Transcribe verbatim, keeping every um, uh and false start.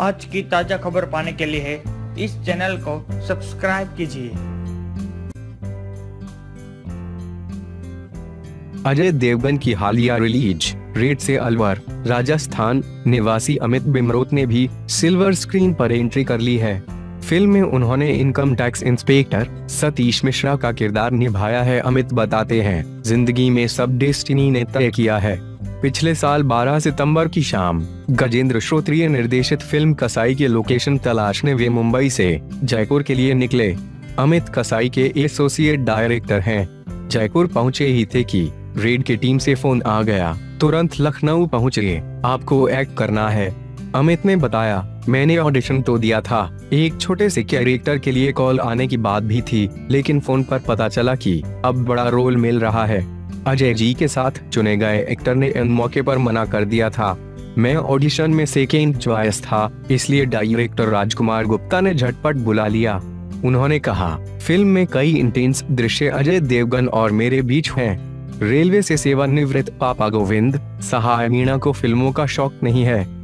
आज की ताजा खबर पाने के लिए इस चैनल को सब्सक्राइब कीजिए। अजय देवगन की हालिया रिलीज रेड से अलवर, राजस्थान निवासी अमित बिमरोत ने भी सिल्वर स्क्रीन पर एंट्री कर ली है। फिल्म में उन्होंने income tax inspector Satish Mishra का किरदार निभाया है। अमित बताते हैं, जिंदगी में सब डेस्टिनी ने तय किया है। पिछले साल बारह सितंबर की शाम गजेंद्र श्रोत्रीय निर्देशित फिल्म कसाई के लोकेशन तलाशने वे मुंबई से जयपुर के लिए निकले। अमित कसाई के एसोसिएट डायरेक्टर हैं। जयपुर पहुंचे ही थे कि रेड की टीम से फोन आ गया, तुरंत लखनऊ पहुंचे, आपको एक्ट करना है। अमित ने बताया, मैंने ऑडिशन तो दिया था, एक छोटे से कैरेक्टर के लिए कॉल आने की बात भी थी, लेकिन फोन पर पता चला कि अब बड़ा रोल मिल रहा है। अजय जी के साथ चुने गए एक्टर ने इन मौके पर मना कर दिया था। मैं ऑडिशन में सेकेंड चॉइस था, इसलिए डायरेक्टर राजकुमार गुप्ता ने झटपट बुला लिया। उन्होंने कहा, फिल्म में कई इंटेंस दृश्य अजय देवगन और मेरे बीच हैं। रेलवे से सेवानिवृत्त पापा गोविंद सहाय मीणा को फिल्मों का शौक नहीं है।